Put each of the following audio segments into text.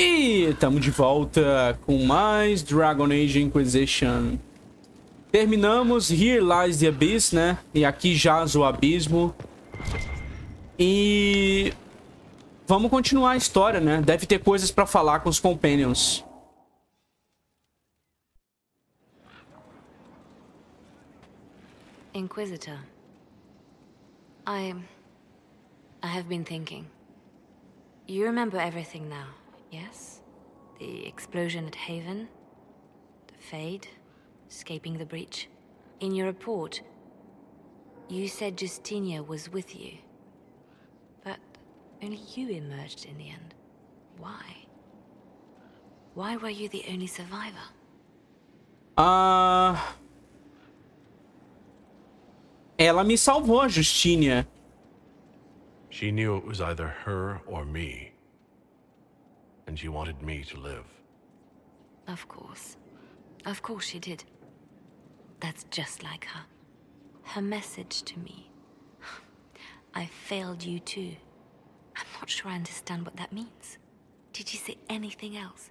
E estamos de volta com mais Dragon Age Inquisition. Terminamos Here Lies the Abyss, né? E aqui jaz o abismo. E vamos continuar a história, né? Deve ter coisas pra falar com os companions. Inquisitor, I have been thinking. You remember everything now. Yes? The explosion at Haven, the Fade, escaping the breach. In your report, you said Justinia was with you. But only you emerged in the end. Why? Why were you the only survivor? Ela me salvou, Justinia. She knew it was either her or me. And she wanted me to live. Of course. Of course she did. That's just like her. Her message to me. I failed you too. I'm not sure I understand what that means. Did she say anything else?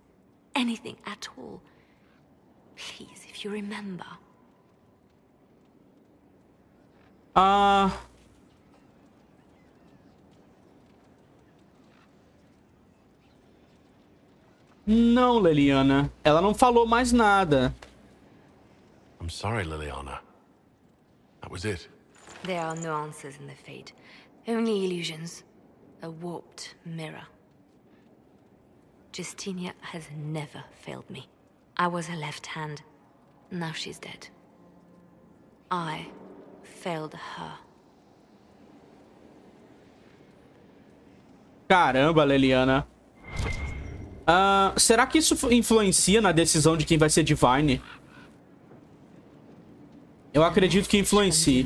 Anything at all? Please, if you remember. Não, Leliana. Ela não falou mais nada. I'm sorry, Leliana. That was it. There are no answers in the Fade. Only illusions. A warped mirror. Justinia has never failed me. I was her left hand. Now she's dead. I failed her. Caramba, Leliana. Será que isso influencia na decisão de quem vai ser Divine? Eu acredito que influencie.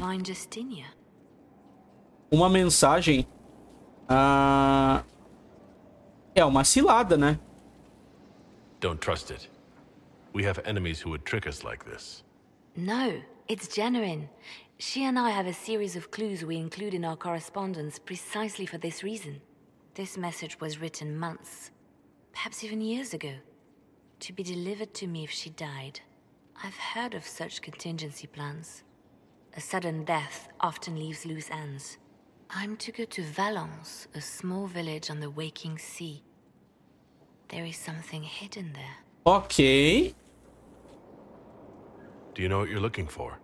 Uma mensagem... é uma cilada, né? Don't trust it. We have enemies who would trick us like this. No, it's genuine. She and I have a series of clues we include in our correspondence precisely for this reason. This message was written months, perhaps even years ago, to be delivered to me if she died. I've heard of such contingency plans. A sudden death often leaves loose ends. I'm to go to Valence, a small village on the Waking Sea. There is something hidden there. Okay. Do you know what you're looking for?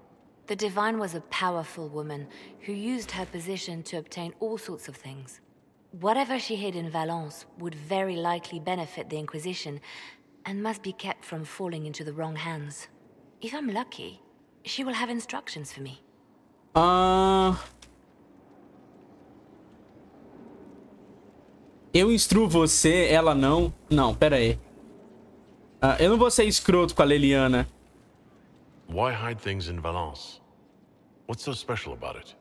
The Divine was a powerful woman who used her position to obtain all sorts of things. Whatever she hid in Valence would very likely benefit the Inquisition and must be kept from falling into the wrong hands. If I'm lucky, she will have instructions for me. Eu instruo você, ela não. Não, pera aí. Eu não vou ser escroto com a Leliana. Why hide things in Valence? What's so special about it?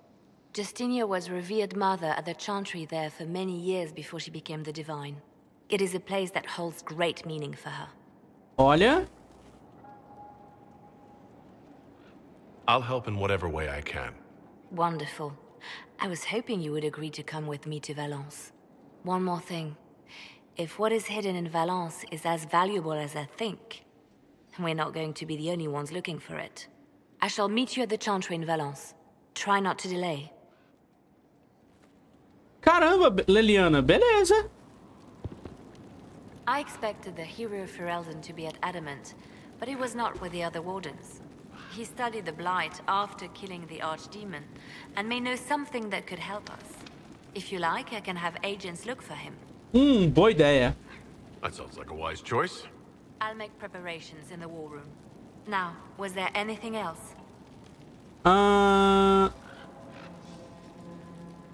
Justinia was revered mother at the Chantry there for many years before she became the Divine. It is a place that holds great meaning for her. Olha. I'll help in whatever way I can. Wonderful. I was hoping you would agree to come with me to Valence. One more thing. If what is hidden in Valence is as valuable as I think, we're not going to be the only ones looking for it. I shall meet you at the Chantry in Valence. Try not to delay. Caramba, Leliana, beleza. I expected the hero Ferelden to be at Adamant, but he was not with the other wardens. He studied the Blight after killing the Archdemon, and may know something that could help us. If you like, I can have agents look for him. Boa ideia. That sounds like a wise choice. I'll make preparations in the war room. Now, was there anything else?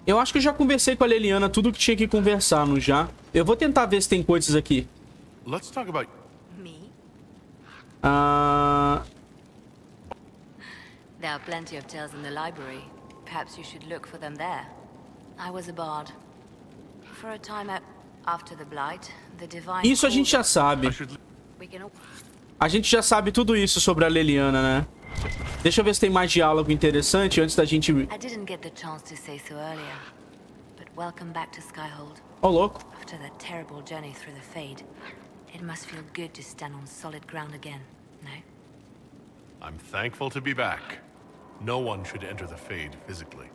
Eu acho que eu já conversei com a Leliana tudo que tinha que conversar, não já? Eu vou tentar ver se tem coisas aqui. Let's talk about me. There are plenty of tales in the library. Perhaps you should look for them there. I was a bard. For a time after the blight, the divine. Isso a gente já sabe. A gente já sabe tudo isso sobre a Leliana, né? Deixa eu ver se tem mais diálogo interessante antes da gente. I didn't get the chance to say so earlier, but welcome back to Skyhold. Oh, look. After that terrible journey through the Fade, it must feel good to stand on solid ground again, no? I'm thankful to be back. No one should enter the Fade physically.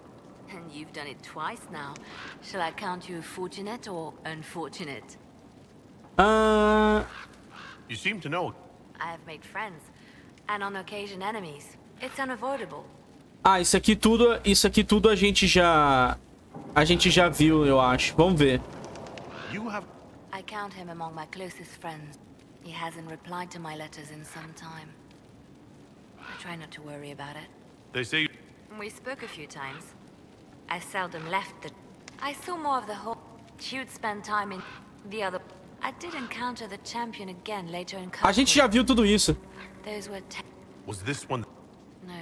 And you've done it twice now. Shall I count you fortunate or unfortunate? You seem to know. I have made friends, and on occasion enemies. It's unavoidable. Ah, isso aqui tudo a gente já viu, eu acho. Vamos ver. I count him among my closest friends. He hasn't replied to my letters in some time. I try not to worry about it. They say we spoke a few times. I seldom left the. I saw more of the whole. She'd spend time in the other. I did encounter the champion again later in. A gente já viu tudo isso. Those were. Was this one? No.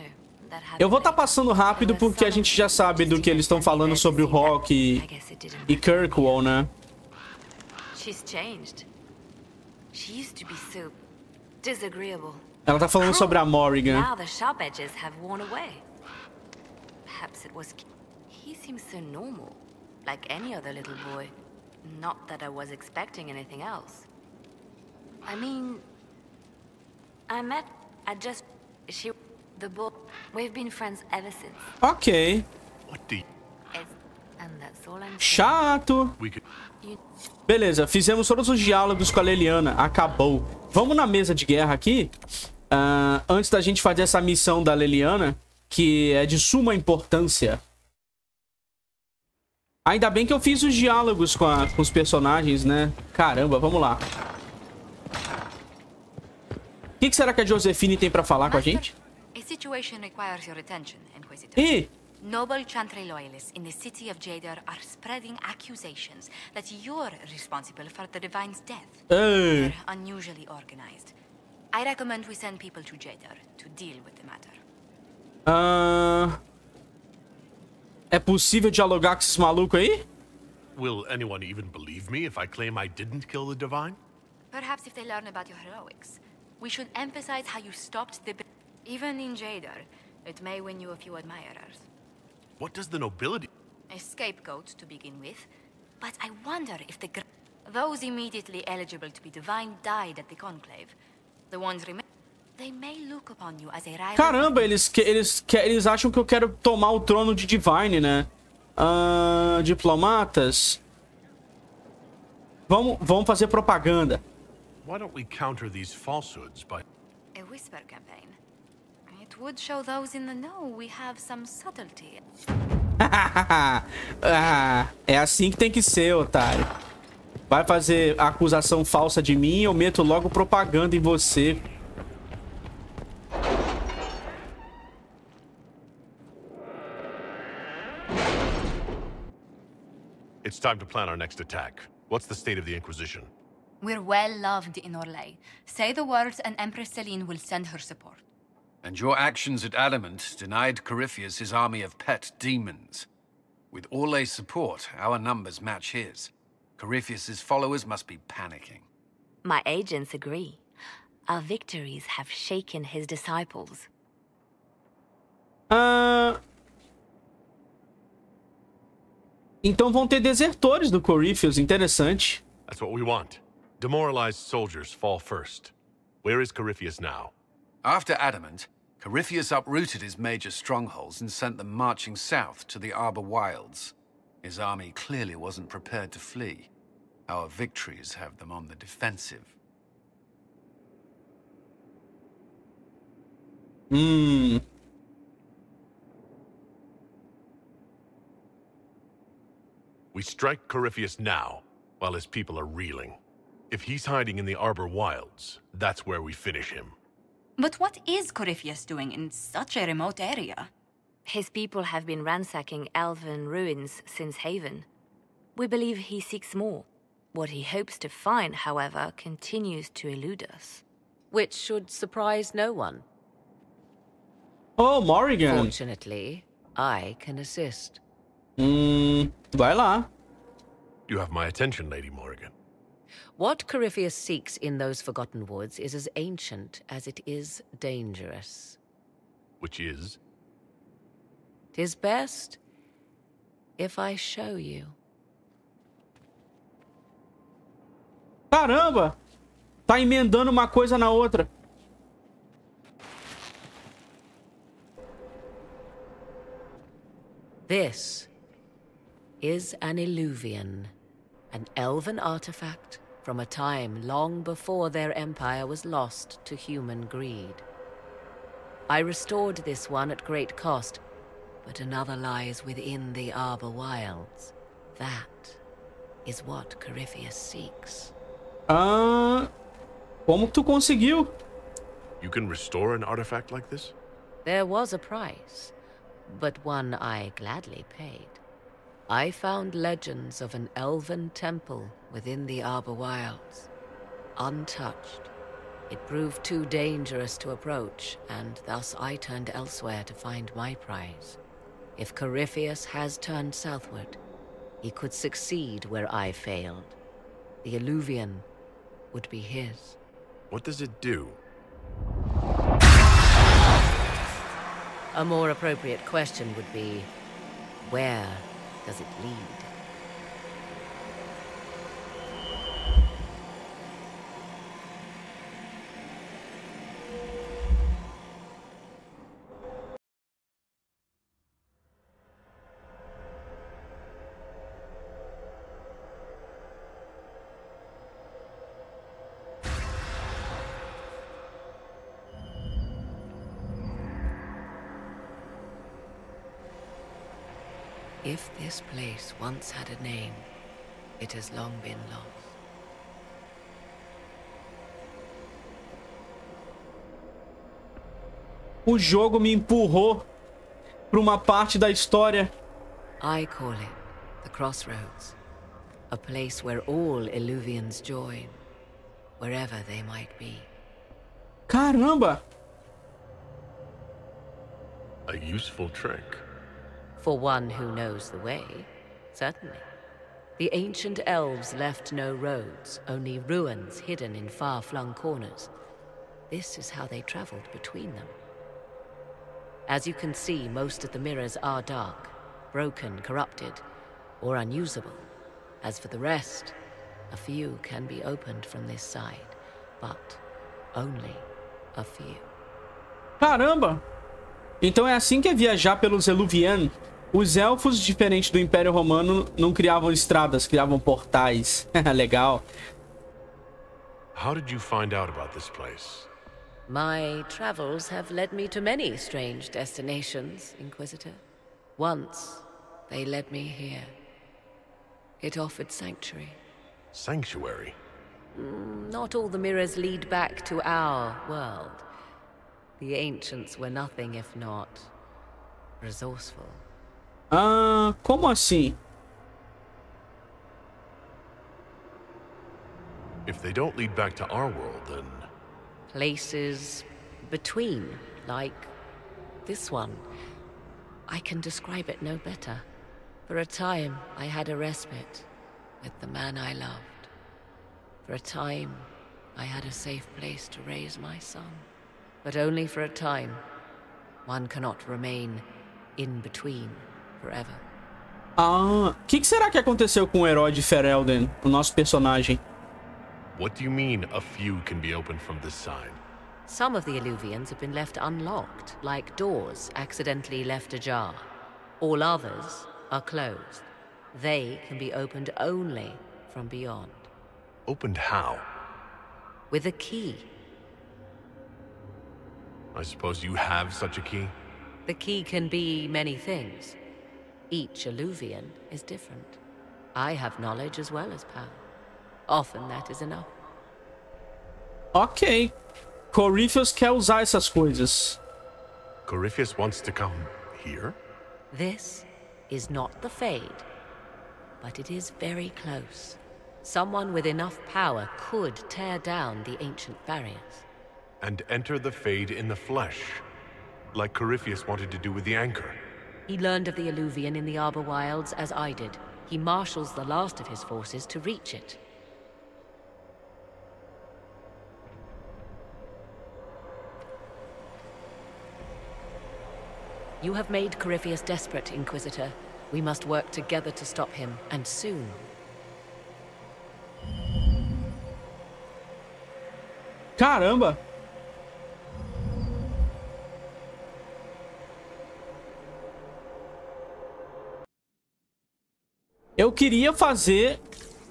Eu vou estar passando rápido porque a gente já sabe do que eles estão falando sobre o Rock e Kirkwall, né? Ela tá falando sobre a Morrigan. The book. We've been friends ever since. Okay. What do you... And that's all I'm chato. Beleza, fizemos todos os diálogos com a Leliana. Acabou. Vamos na mesa de guerra aqui. Antes da gente fazer essa missão da Leliana, que é de suma importância. Ainda bem que eu fiz os diálogos com os personagens, né? Caramba, vamos lá. O que será que a Josefine tem pra falar com a gente? A situation requires your attention, Inquisitor. Noble Chantry loyalists in the city of Jader are spreading accusations that you're responsible for the Divine's death. They're unusually organized. I recommend we send people to Jader to deal with the matter. É possível dialogar com esses malucos aí? Will anyone even believe me if I claim I didn't kill the Divine? Perhaps if they learn about your heroics. We should emphasize how you stopped the... Even in Jader, it may win you a few admirers. What does the nobility... A scapegoat to begin with. But I wonder if the... Those immediately eligible to be divine died at the conclave. The ones remain... They may look upon you as a rival... Caramba, eles acham que eu quero tomar o trono de divine, né? Diplomatas. Vamos fazer propaganda. Why don't we counter these falsehoods by... A whisper campaign. Would show those in the know we have some subtlety. É assim que tem que ser, otário. Vai fazer acusação falsa de mim, eu meto logo propaganda em você. It's time to plan our next attack. What's the state of the Inquisition? We're well loved in Orlais. Say the words and Empress Celine will send her support. And your actions at Adamant denied Corypheus his army of pet demons. With Orlais' support, our numbers match his. Corypheus' followers must be panicking. My agents agree. Our victories have shaken his disciples. Então vão ter desertores do Corypheus, interessante. That's what we want. Demoralized soldiers fall first. Where is Corypheus now? After Adamant, Corypheus uprooted his major strongholds and sent them marching south to the Arbor Wilds. His army clearly wasn't prepared to flee. Our victories have them on the defensive. We strike Corypheus now, while his people are reeling. If he's hiding in the Arbor Wilds, that's where we finish him. But what is Corypheus doing in such a remote area? His people have been ransacking elven ruins since Haven. We believe he seeks more. What he hopes to find, however, continues to elude us. Which should surprise no one. Oh, Morrigan! Fortunately, I can assist. Vai lá. You have my attention, Lady Morrigan. What Corypheus seeks in those forgotten woods is as ancient as it is dangerous. Which is? 'Tis best if I show you. Caramba! Tá emendando uma coisa na outra. This is an Eluvian, an elven artifact from a time long before their empire was lost to human greed. I restored this one at great cost, but another lies within the Arbor Wilds. That is what Corypheus seeks. Como tu conseguiu? You can restore an artifact like this? There was a price, but one I gladly paid. I found legends of an elven temple within the Arbor Wilds. Untouched, it proved too dangerous to approach, and thus I turned elsewhere to find my prize. If Corypheus has turned southward, he could succeed where I failed. The Eluvian would be his. What does it do? A more appropriate question would be, where does it lead? If this place once had a name, it has long been lost. O jogo me empurrou para uma parte da história. I call it the Crossroads, a place where all Eluvians join, wherever they might be. Caramba! A useful trick. For one who knows the way, certainly. The ancient elves left no roads, only ruins hidden in far-flung corners. This is how they traveled between them. As you can see, most of the mirrors are dark, broken, corrupted, or unusable. As for the rest, a few can be opened from this side, but only a few. Caramba! Então é assim que é viajar pelos Eluvian. Os elfos, diferente do Império Romano, não criavam estradas, criavam portais. Legal. How did you find out about this place? My travels have led me to many strange destinations, Inquisitor. Once, they led me here. It offered sanctuary. Sanctuary? Not all the mirrors lead back to our world. The ancients were nothing if not resourceful. Como assim? If they don't lead back to our world, then... Places between, like this one. I can describe it no better. For a time, I had a respite with the man I loved. For a time, I had a safe place to raise my son. But only for a time. One cannot remain in between. Forever. Ah, o que será que aconteceu com o herói de Ferelden, o nosso personagem? What do you mean a few can be opened from this side? Some of the Eluvians have been left unlocked, like doors accidentally left ajar. All others are closed. They can be opened only from beyond. Opened how? With a key. I suppose you have such a key? The key can be many things. Each Eluvian is different. I have knowledge as well as power. Often that is enough. Ok. Corypheus quer usar essas coisas. Corypheus wants to come here? This is not the Fade, but it is very close. Someone with enough power could tear down the ancient barriers. And enter the Fade in the flesh, like Corypheus wanted to do with the anchor. He learned of the Eluvian in the Arbor Wilds, as I did. He marshals the last of his forces to reach it. You have made Corypheus desperate, Inquisitor. We must work together to stop him, and soon. Caramba! Eu queria fazer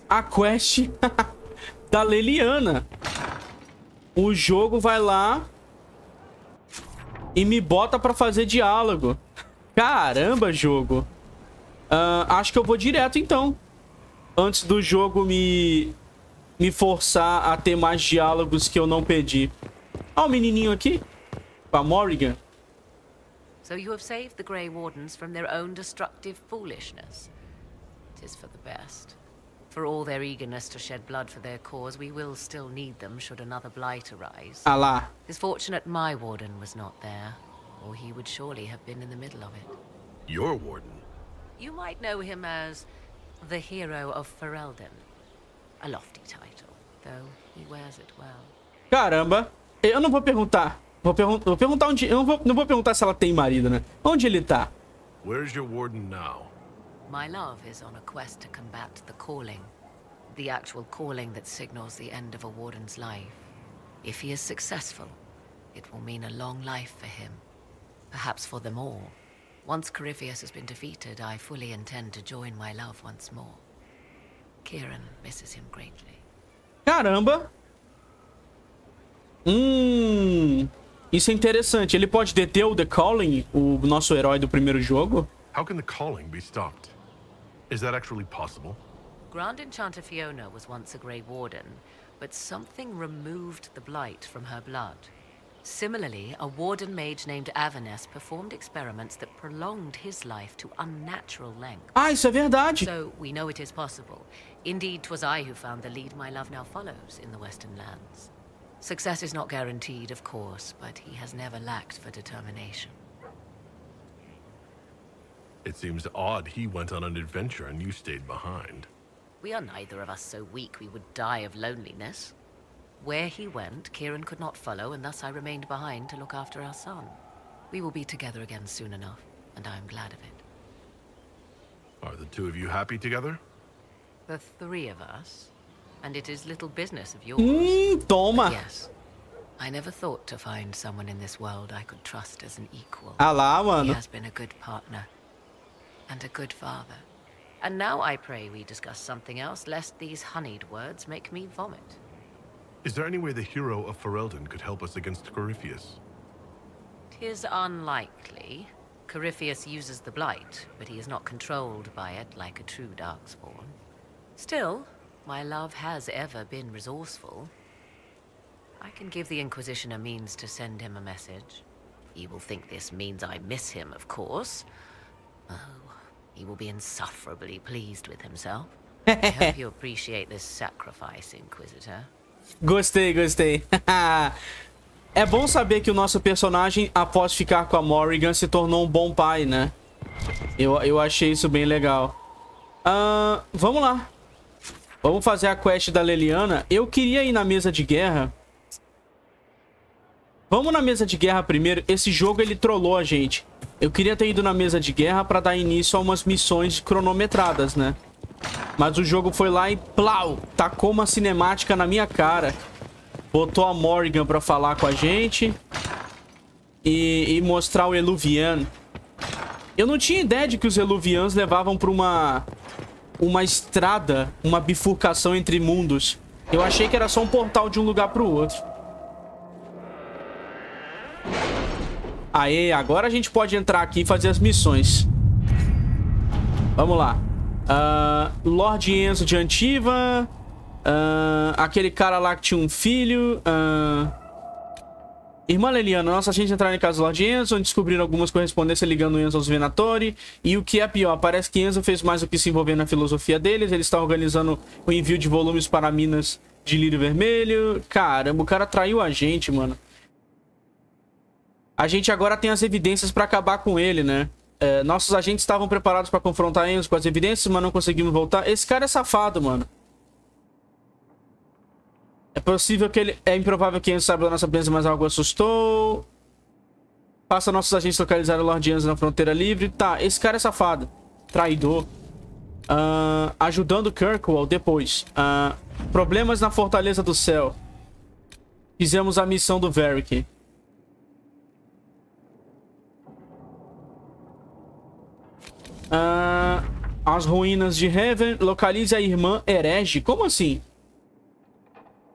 a quest da Leliana. O jogo vai lá e me bota pra fazer diálogo. Caramba, jogo. Acho que eu vou direto, então. Antes do jogo me forçar a ter mais diálogos que eu não pedi. Ó, o menininho aqui. Com a Morrigan. So you have saved the Grey Wardens from their own destructive foolishness. It is for the best. For all their eagerness to shed blood for their cause, we will still need them should another blight arise. Allah. It's fortunate my warden was not there, or he would surely have been in the middle of it. Your warden? You might know him as the hero of Ferelden. A lofty title, though he wears it well. Caramba, eu não vou perguntar. Vou perguntar onde. Eu não vou perguntar se ela tem marido, né? Onde ele tá? Where's your warden now? My love is on a quest to combat the calling. The actual calling that signals the end of a warden's life. If he is successful, it will mean a long life for him. Perhaps for them all. Once Corypheus has been defeated, I fully intend to join my love once more. Kieran misses him greatly. Caramba! Isso é interessante. Ele pode deter o The Calling, o nosso herói do primeiro jogo? How can the calling be stopped? Is that actually possible? Grand Enchanter Fiona was once a Grey Warden, but something removed the blight from her blood. Similarly, a warden mage named Avenes performed experiments that prolonged his life to unnatural lengths. Ah, isso é verdade. So we know it is possible. Indeed, 'twas I who found the lead my love now follows in the Western lands. Success is not guaranteed, of course, but he has never lacked for determination. It seems odd he went on an adventure and you stayed behind. We are neither of us so weak we would die of loneliness. Where he went, Kieran could not follow, and thus I remained behind to look after our son. We will be together again soon enough, and I am glad of it. Are the two of you happy together? The three of us, and it is little business of yours. Toma. Yes. I never thought to find someone in this world I could trust as an equal. He has been a good partner. And a good father. And now I pray we discuss something else, lest these honeyed words make me vomit. Is there any way the hero of Ferelden could help us against Corypheus? 'Tis unlikely. Corypheus uses the blight, but he is not controlled by it like a true Darkspawn. Still, my love has ever been resourceful. I can give the Inquisition a means to send him a message. He will think this means I miss him, of course. Oh. He will be insufferably pleased with himself. I hope you appreciate this sacrifice, Inquisitor. Gostei, gostei. É bom saber que o nosso personagem, após ficar com a Morrigan, se tornou um bom pai, né? Eu achei isso bem legal. Vamos lá. Vamos fazer a quest da Leliana. Eu queria ir na mesa de guerra. Vamos na mesa de guerra primeiro. Esse jogo, ele trollou a gente. Eu queria ter ido na mesa de guerra pra dar início a umas missões cronometradas, né? Mas o jogo foi lá e plau! Tacou uma cinemática na minha cara. Botou a Morrigan pra falar com a gente. E mostrar o Eluvian. Eu não tinha ideia de que os Eluvians levavam pra uma estrada. Uma bifurcação entre mundos. Eu achei que era só um portal de um lugar pro outro. Aê, agora a gente pode entrar aqui e fazer as missões. Vamos lá. Lord Enzo de Antiva. Aquele cara lá que tinha um filho. Irmã Leliana, nossa gente entrar em casa do Lord Enzo, onde descobriram algumas correspondências ligando Enzo aos Venatori. E o que é pior, parece que Enzo fez mais do que se envolver na filosofia deles. Ele está organizando o envio de volumes para minas de lírio vermelho. Caramba, o cara traiu a gente, mano. A gente agora tem as evidências pra acabar com ele, né? Nossos agentes estavam preparados pra confrontar Enzo com as evidências, mas não conseguimos voltar. Esse cara é safado, mano. É improvável que Enzo saiba da nossa presença, mas algo assustou. Faça nossos agentes localizar o Lord Enzo na fronteira livre. Tá, esse cara é safado. Traidor. Ajudando Kirkwall depois. Problemas na Fortaleza do Céu. Fizemos a missão do Varric. As ruínas de Haven. Localize a irmã herege. Como assim?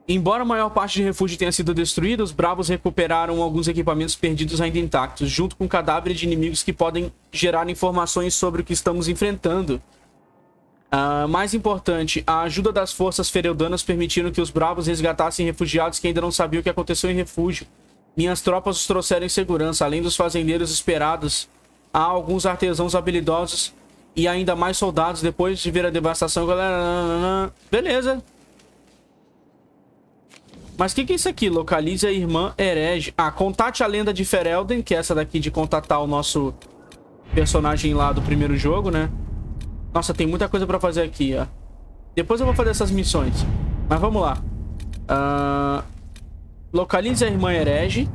Embora a maior parte de refúgio tenha sido destruída, os bravos recuperaram alguns equipamentos perdidos ainda intactos, junto com cadáveres de inimigos que podem gerar informações sobre o que estamos enfrentando. Mais importante, a ajuda das forças fereldanas permitiram que os bravos resgatassem refugiados que ainda não sabiam o que aconteceu em refúgio. Minhas tropas os trouxeram em segurança, além dos fazendeiros esperados. Há alguns artesãos habilidosos e ainda mais soldados depois de ver a devastação. Galera, beleza. Mas o que é isso aqui? Localize a irmã herege. Ah, contate a lenda de Ferelden, que é essa daqui de contatar o nosso personagem lá do primeiro jogo, né? Nossa, tem muita coisa pra fazer aqui, ó. Depois eu vou fazer essas missões. Mas vamos lá. Localize a irmã herege.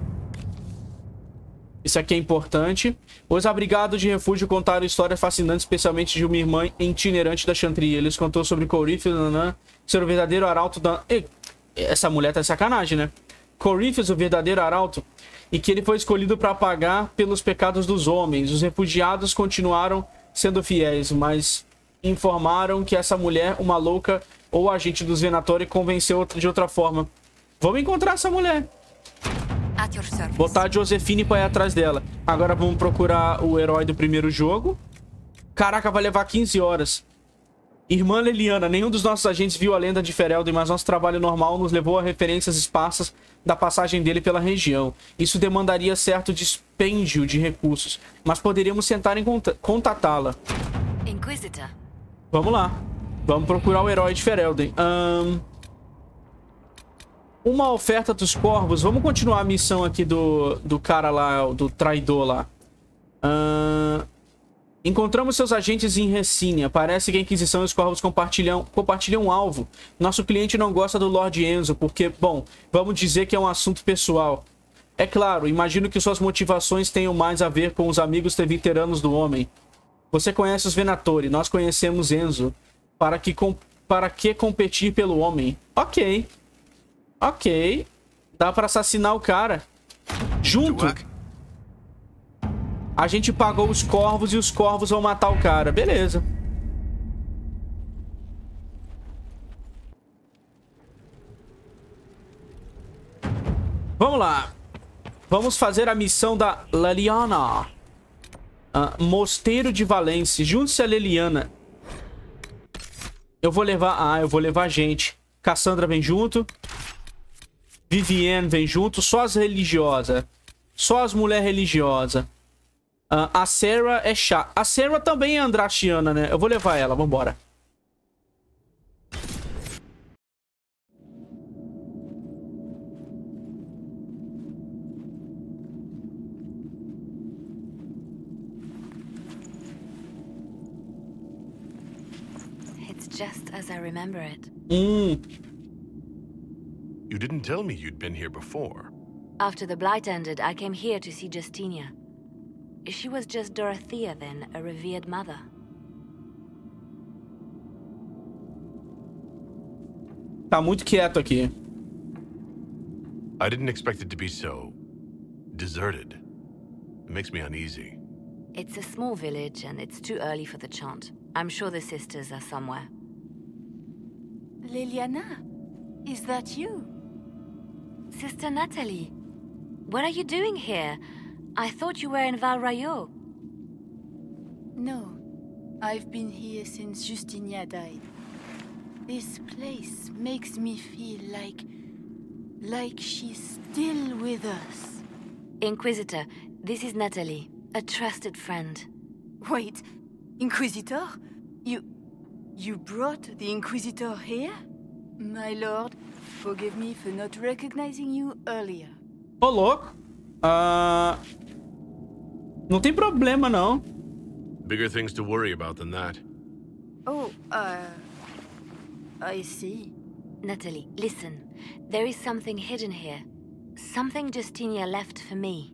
Isso aqui é importante. Os abrigados de refúgio contaram histórias fascinantes, especialmente de uma irmã itinerante da Chantry. Eles contou sobre Corypheus, ser o verdadeiro arauto da... Essa mulher tá de sacanagem, né? Corypheus, o verdadeiro arauto, e que ele foi escolhido para pagar pelos pecados dos homens. Os refugiados continuaram sendo fiéis, mas informaram que essa mulher, uma louca ou agente dos Venatori, convenceu de outra forma. Vamos encontrar essa mulher. Botar a Josefine pra ir atrás dela. Agora vamos procurar o herói do primeiro jogo. Caraca, vai levar 15 horas. Irmã Leliana, nenhum dos nossos agentes viu a lenda de Ferelden, mas nosso trabalho normal nos levou a referências esparsas da passagem dele pela região. Isso demandaria certo dispêndio de recursos, mas poderíamos tentar contatá-la. Inquisitor. Vamos lá. Vamos procurar o herói de Ferelden. Uma oferta dos corvos. Vamos continuar a missão aqui do cara lá, do traidor lá. Encontramos seus agentes em Resínia. Parece que a Inquisição e os Corvos compartilham um alvo. Nosso cliente não gosta do Lord Enzo, porque, bom, vamos dizer que é um assunto pessoal. É claro, imagino que suas motivações tenham mais a ver com os amigos tevinteranos do homem. Você conhece os Venatori, nós conhecemos Enzo. Para que competir pelo homem? Ok. Ok. Dá pra assassinar o cara. Junto. A gente pagou os corvos e os corvos vão matar o cara. Beleza. Vamos lá. Vamos fazer a missão da Leliana. Mosteiro de Valence. Junte-se a Leliana. Eu vou levar... Ah, eu vou levar gente. Cassandra vem junto. Vivienne vem junto. Só as religiosas. Só as mulheres religiosas. A Sarah é chata. A Sarah também é andrastiana, né? Eu vou levar ela, vambora. It's just as I remember it. You didn't tell me you'd been here before. After the blight ended, I came here to see Justinia. She was just Dorothea then, a revered mother. Tá muito quieto aqui. I didn't expect it to be so deserted. It makes me uneasy. It's a small village and it's too early for the chant. I'm sure the sisters are somewhere. Leliana, is that you? Sister Natalie, what are you doing here? I thought you were in Valrayo. No, I've been here since Justinia died. This place makes me feel like she's still with us. Inquisitor, this is Natalie, a trusted friend. Wait, Inquisitor? You brought the Inquisitor here? My lord, forgive me for not recognizing you earlier. Oh, look. Não tem problema, não. Bigger things to worry about than that. Oh, I see. Natalie, listen. There is something hidden here. Something Justinia left for me.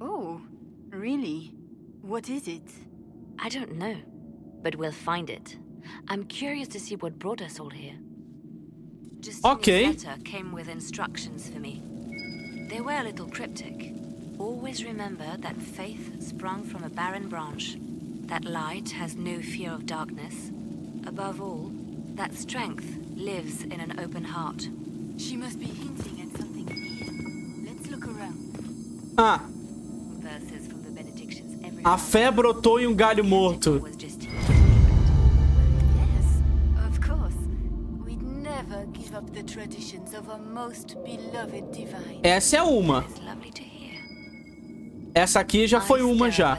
Oh, really? What is it? I don't know, but we'll find it. I'm curious to see what brought us all here. Justinia's letter came with instructions for me. They were a little cryptic. Always remember that faith sprung from a barren branch, that light has no fear of darkness. Above all, that strength lives in an open heart. She must be hinting at something here. Let's look around. Ah. Verses from the Benedictions every A fé brotou em galho morto. Essa é uma. Essa aqui já foi uma já.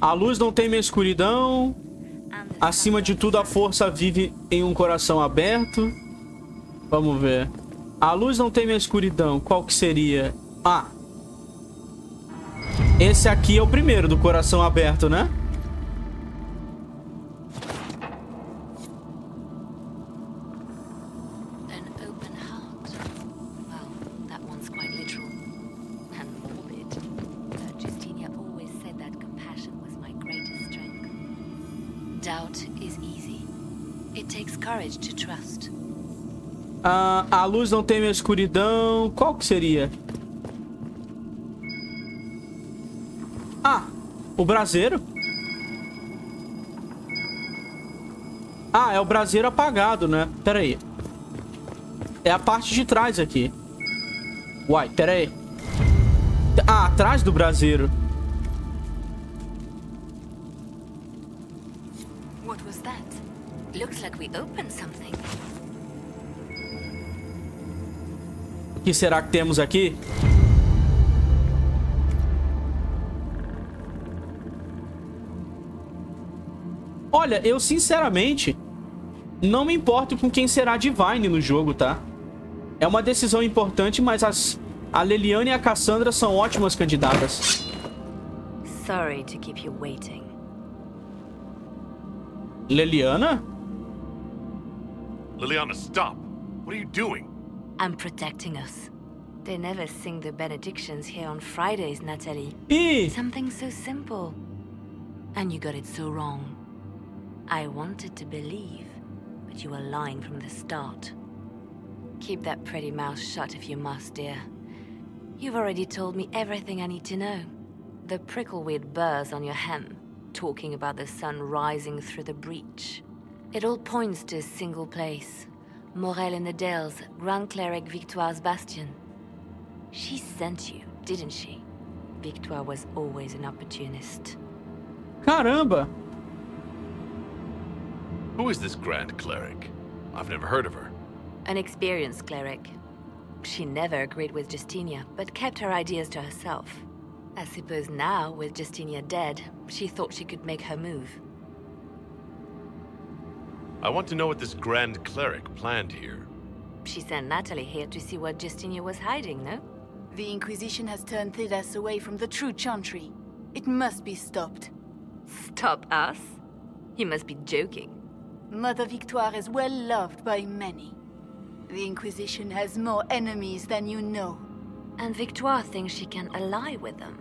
A luz não teme a escuridão. Acima de tudo, a força vive em um coração aberto. Vamos ver. A luz não teme a escuridão. Qual que seria? Ah. Esse aqui é o primeiro do coração aberto, né? A luz não teme a escuridão. Qual que seria? Ah, o braseiro. Ah, é o braseiro apagado, né? Pera aí. É a parte de trás aqui. Uai, pera aí. Ah, atrás do braseiro. What was that? Looks like we opened something. O que será que temos aqui? Olha, eu sinceramente não me importo com quem será Divine no jogo, tá? É uma decisão importante, mas a Leliana e a Cassandra são ótimas candidatas. Sorry to keep you waiting. Leliana? Leliana, stop. What are you doing? I'm protecting us. They never sing the benedictions here on Fridays, Natalie. Something so simple. And you got it so wrong. I wanted to believe, but you were lying from the start. Keep that pretty mouth shut if you must, dear. You've already told me everything I need to know. The prickleweed burrs on your hem, talking about the sun rising through the breach. It all points to a single place. Morel in the Dales, Grand Cleric Victoire's bastion. She sent you, didn't she? Victoire was always an opportunist. Caramba! Who is this Grand Cleric? I've never heard of her. An experienced cleric. She never agreed with Justinia, but kept her ideas to herself. I suppose now, with Justinia dead, she thought she could make her move. I want to know what this Grand Cleric planned here. She sent Natalie here to see what Justinia was hiding, no? The Inquisition has turned Thidas away from the true Chantry. It must be stopped. Stop us? You must be joking. Mother Victoire is well loved by many. The Inquisition has more enemies than you know. And Victoire thinks she can ally with them.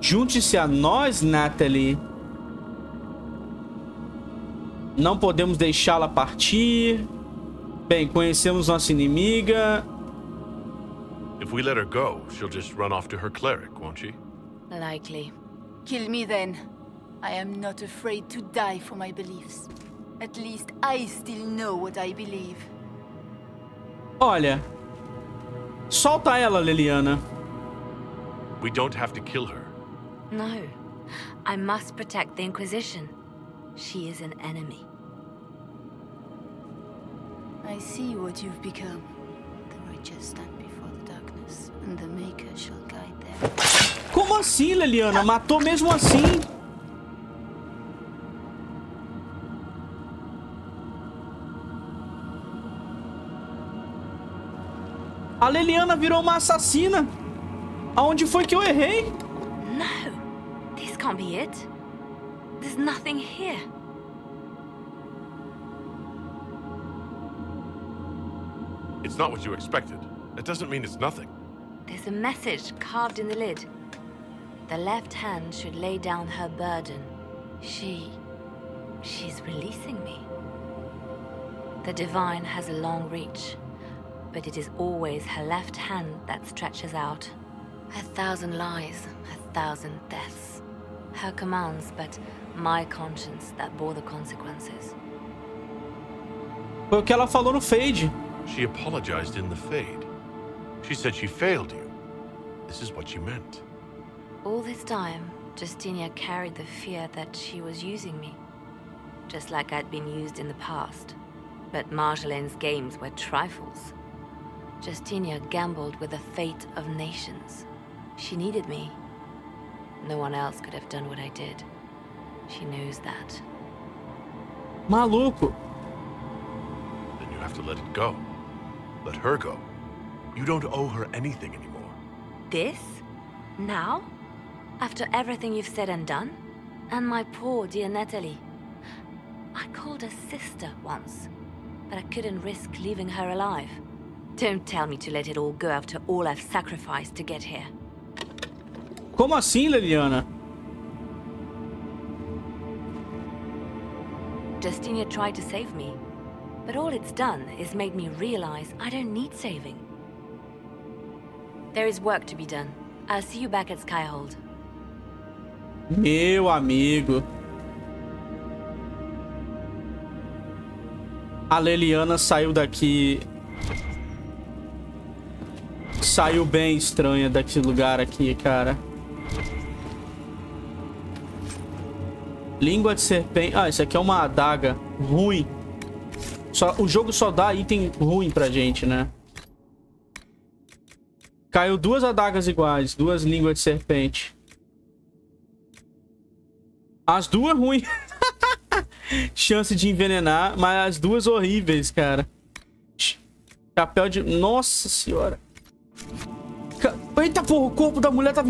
Junte-se a nós, Natalie. Não podemos deixá-la partir. Bem, conhecemos nossa inimiga. If we let her go, she'll just run off to her cleric, won't she? Likely. Kill me then. I am not afraid to die for my beliefs. At least I still know what I believe. Olha. Solta ela, Leliana. We don't have to kill her. No, I must protect the Inquisition. She is an enemy. I see what you've become. The righteous stand before the darkness, and the Maker shall guide them. Como assim, Leliana? Matou mesmo assim? A Leliana virou uma assassina. Aonde foi que eu errei? No, this can't be it. There's nothing here. It's not what you expected. That doesn't mean it's nothing. There's a message carved in the lid. The left hand should lay down her burden. She's releasing me. The divine has a long reach, but it is always her left hand that stretches out. 1,000 lies, 1,000 deaths. Her commands, but my conscience that bore the consequences. Foi o que ela falou no Fade. She apologized in the Fade. She said she failed you. This is what she meant. All this time, Justinia carried the fear that she was using me, just like I'd been used in the past. But Marjolaine's games were trifles. Justinia gambled with the fate of nations. She needed me. No one else could have done what I did. She knows that. Maluco. Then you have to let it go. Let her go. You don't owe her anything anymore. This? Now? After everything you've said and done? And my poor dear Natalie. I called her sister once, but I couldn't risk leaving her alive. Don't tell me to let it all go after all I've sacrificed to get here. Como assim, Leliana? Justinia tried to save me, but all it's done is made me realize I don't need saving. There is work to be done. I'll see you back at Skyhold. Meu amigo. A Leliana saiu daqui. Saiu bem estranha daquele lugar aqui, cara. Língua de serpente. Ah, isso aqui é uma adaga ruim. O jogo só dá item ruim pra gente, né? Caiu duas adagas iguais, duas línguas de serpente. As duas ruins. Chance de envenenar, mas as duas horríveis, cara. Chapéu de... Nossa senhora. Eita porra, o corpo da mulher tava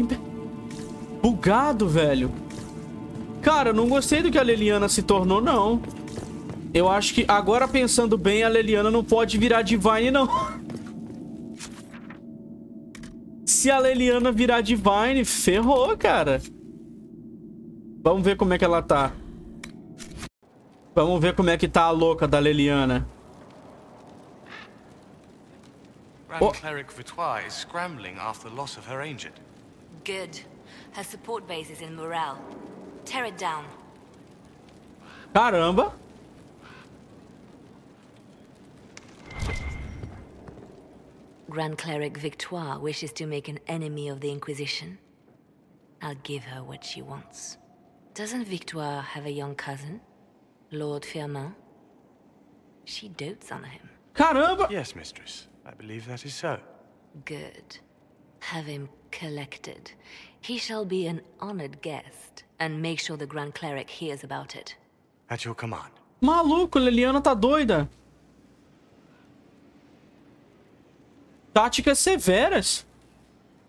bugado, velho. Cara, eu não gostei do que a Leliana se tornou, não. Eu acho que agora, pensando bem, a Leliana não pode virar Divine, não. Se a Leliana virar Divine, ferrou, cara. Vamos ver como é que ela tá. Vamos ver como é que tá a louca da Leliana. Grand Cleric Victoire is scrambling after the loss of her agent. Good. Her support base is in morale. Tear it down. Caramba. Grand Cleric Victoire wishes to make an enemy of the Inquisition. I'll give her what she wants. Doesn't Victoire have a young cousin? Lord Firmin? She dotes on him. Caramba! Yes, mistress. I believe that is so. Good. Have him collected. He shall be an honored guest. And make sure the Grand Cleric hears about it. At your command. Maluco, Leliana tá doida. Táticas severas.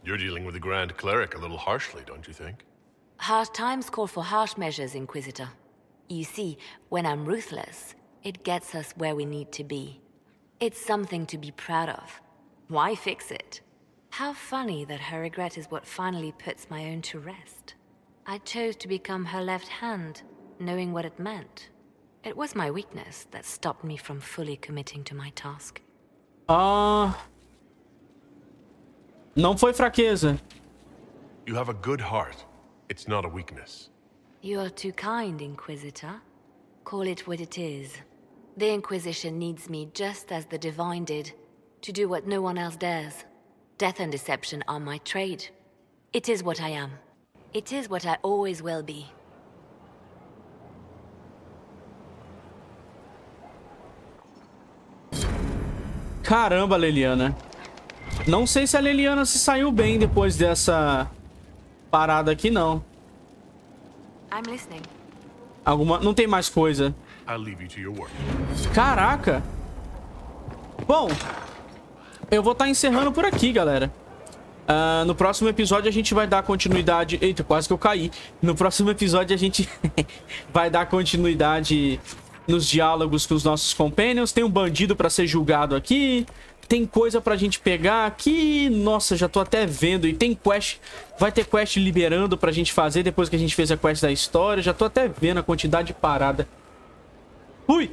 You're dealing with the Grand Cleric a little harshly, don't you think? Harsh times call for harsh measures, Inquisitor. You see, when I'm ruthless, it gets us where we need to be. It's something to be proud of. Why fix it? How funny that her regret is what finally puts my own to rest. I chose to become her left hand, knowing what it meant. It was my weakness that stopped me from fully committing to my task. Não foi fraqueza. You have a good heart. It's not a weakness. You are too kind, Inquisitor. Call it what it is. The Inquisition needs me just as the Divine did, to do what no one else dares. Death and deception are my trade. It is what I am. It is what I always will be. Caramba, Leliana. Não sei se a Leliana se saiu bem depois dessa parada aqui, não. I'm listening. Alguma... Não tem mais coisa. I'll leave you to your work. Caraca. Bom, eu vou estar encerrando por aqui, galera. No próximo episódio a gente vai dar continuidade... Eita, quase que eu caí. No próximo episódio a gente vai dar continuidade nos diálogos com os nossos companions. Tem um bandido pra ser julgado aqui. Tem coisa pra gente pegar aqui. Nossa, já tô até vendo. E tem quest... Vai ter quest liberando pra gente fazer depois que a gente fez a quest da história. Já tô até vendo a quantidade de parada. Fui!